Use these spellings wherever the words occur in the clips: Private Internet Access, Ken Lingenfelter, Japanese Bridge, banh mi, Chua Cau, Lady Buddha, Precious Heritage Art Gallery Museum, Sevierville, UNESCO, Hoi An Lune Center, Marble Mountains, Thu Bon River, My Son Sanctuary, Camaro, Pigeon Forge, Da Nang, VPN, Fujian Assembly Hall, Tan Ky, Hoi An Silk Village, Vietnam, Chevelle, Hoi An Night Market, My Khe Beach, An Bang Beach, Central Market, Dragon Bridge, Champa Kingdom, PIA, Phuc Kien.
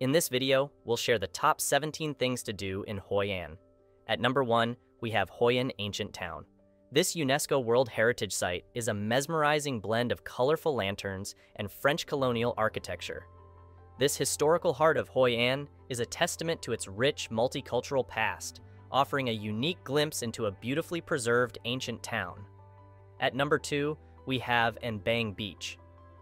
In this video, we'll share the top 17 things to do in Hoi An. At number 1, we have Hoi An Ancient Town. This UNESCO World Heritage Site is a mesmerizing blend of colorful lanterns and French colonial architecture. This historical heart of Hoi An is a testament to its rich multicultural past, offering a unique glimpse into a beautifully preserved ancient town. At number 2, we have An Bang Beach.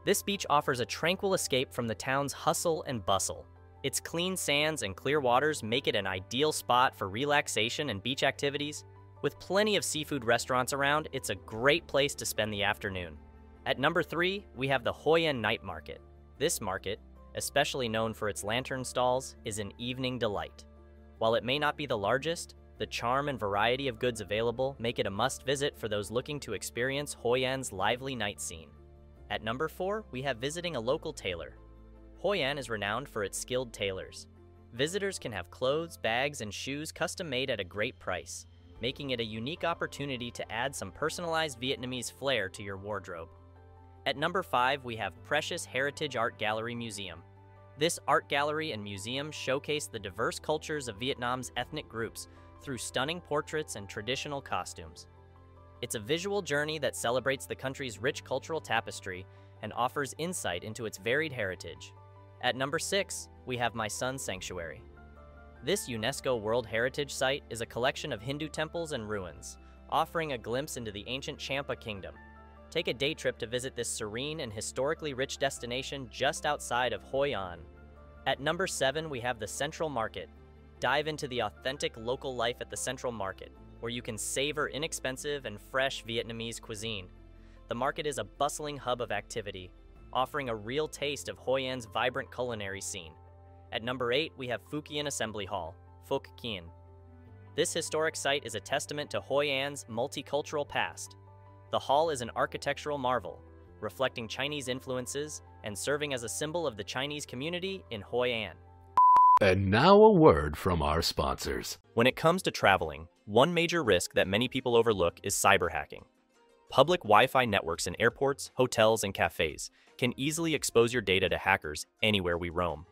This beach offers a tranquil escape from the town's hustle and bustle. Its clean sands and clear waters make it an ideal spot for relaxation and beach activities. With plenty of seafood restaurants around, it's a great place to spend the afternoon. At number 3, we have the Hoi An Night Market. This market, especially known for its lantern stalls, is an evening delight. While it may not be the largest, the charm and variety of goods available make it a must-visit for those looking to experience Hoi An's lively night scene. At number 4, we have visiting a local tailor. Hoi An is renowned for its skilled tailors. Visitors can have clothes, bags, and shoes custom-made at a great price, making it a unique opportunity to add some personalized Vietnamese flair to your wardrobe. At number 5, we have Precious Heritage Art Gallery Museum. This art gallery and museum showcase the diverse cultures of Vietnam's ethnic groups through stunning portraits and traditional costumes. It's a visual journey that celebrates the country's rich cultural tapestry and offers insight into its varied heritage. At number 6, we have My Son Sanctuary. This UNESCO World Heritage Site is a collection of Hindu temples and ruins, offering a glimpse into the ancient Champa Kingdom. Take a day trip to visit this serene and historically rich destination just outside of Hoi An. At number 7, we have the Central Market. Dive into the authentic local life at the Central Market, where you can savor inexpensive and fresh Vietnamese cuisine. The market is a bustling hub of activity, offering a real taste of Hoi An's vibrant culinary scene. At number 8, we have Fujian Assembly Hall, Phuc Kien. This historic site is a testament to Hoi An's multicultural past. The hall is an architectural marvel, reflecting Chinese influences and serving as a symbol of the Chinese community in Hoi An. And now a word from our sponsors. When it comes to traveling, one major risk that many people overlook is cyberhacking. Public Wi-Fi networks in airports, hotels, and cafes can easily expose your data to hackers anywhere we roam.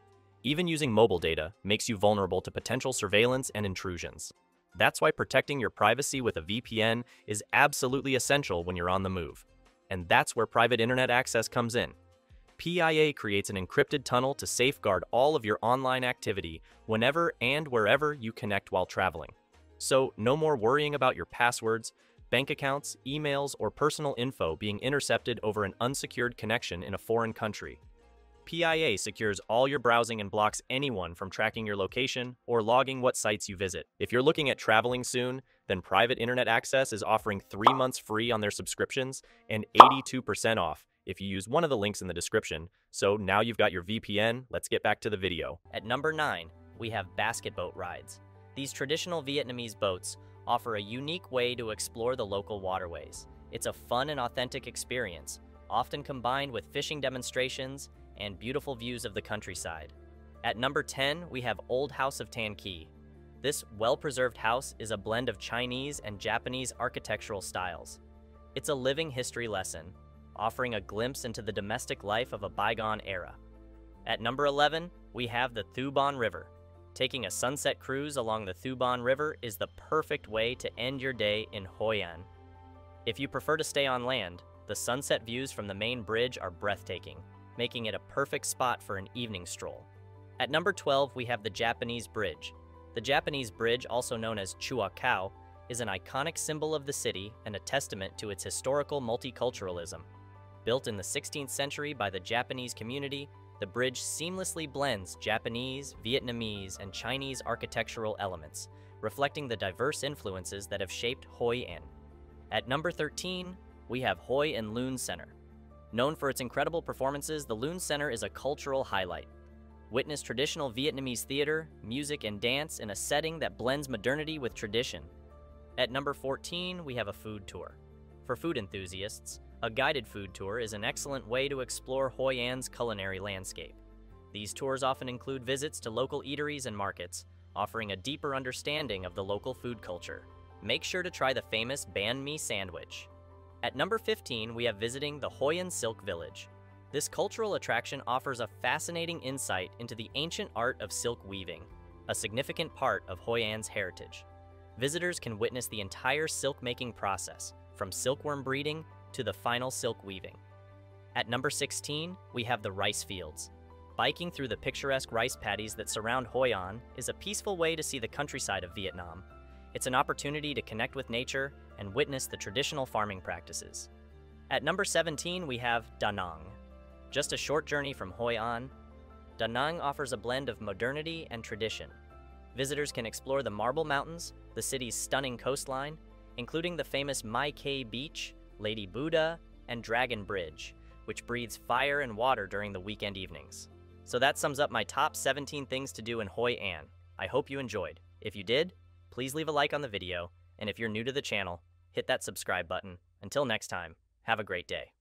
Even using mobile data makes you vulnerable to potential surveillance and intrusions. That's why protecting your privacy with a VPN is absolutely essential when you're on the move. And that's where Private Internet Access comes in. PIA creates an encrypted tunnel to safeguard all of your online activity whenever and wherever you connect while traveling. So no more worrying about your passwords, bank accounts, emails, or personal info being intercepted over an unsecured connection in a foreign country. PIA secures all your browsing and blocks anyone from tracking your location or logging what sites you visit. If you're looking at traveling soon, then Private Internet Access is offering 3 months free on their subscriptions and 82% off if you use one of the links in the description. So now you've got your VPN, let's get back to the video. At number 9, we have basket boat rides. These traditional Vietnamese boats offer a unique way to explore the local waterways. It's a fun and authentic experience, often combined with fishing demonstrations and beautiful views of the countryside. At number 10, we have Old House of Tan Ky. This well-preserved house is a blend of Chinese and Japanese architectural styles. It's a living history lesson, offering a glimpse into the domestic life of a bygone era. At number 11, we have the Thu Bon River. Taking a sunset cruise along the Thu Bon River is the perfect way to end your day in Hoi An. If you prefer to stay on land, the sunset views from the main bridge are breathtaking, making it a perfect spot for an evening stroll. At number 12, we have the Japanese Bridge. The Japanese Bridge, also known as Chua Cau, is an iconic symbol of the city and a testament to its historical multiculturalism. Built in the 16th century by the Japanese community, the bridge seamlessly blends Japanese, Vietnamese, and Chinese architectural elements, reflecting the diverse influences that have shaped Hoi An. At number 13, we have Hoi An Lune Center. Known for its incredible performances, the Lune Center is a cultural highlight. Witness traditional Vietnamese theater, music, and dance in a setting that blends modernity with tradition. At number 14, we have a food tour. For food enthusiasts, a guided food tour is an excellent way to explore Hoi An's culinary landscape. These tours often include visits to local eateries and markets, offering a deeper understanding of the local food culture. Make sure to try the famous banh mi sandwich. At number 15, we have visiting the Hoi An Silk Village. This cultural attraction offers a fascinating insight into the ancient art of silk weaving, a significant part of Hoi An's heritage. Visitors can witness the entire silk-making process, from silkworm breeding to the final silk weaving. At number 16, we have the rice fields. Biking through the picturesque rice paddies that surround Hoi An is a peaceful way to see the countryside of Vietnam. It's an opportunity to connect with nature and witness the traditional farming practices. At number 17, we have Da Nang. Just a short journey from Hoi An, Da Nang offers a blend of modernity and tradition. Visitors can explore the Marble Mountains, the city's stunning coastline, including the famous My Khe Beach, Lady Buddha, and Dragon Bridge, which breathes fire and water during the weekend evenings. So that sums up my top 17 things to do in Hoi An. I hope you enjoyed. If you did, please leave a like on the video, and if you're new to the channel, hit that subscribe button. Until next time, have a great day.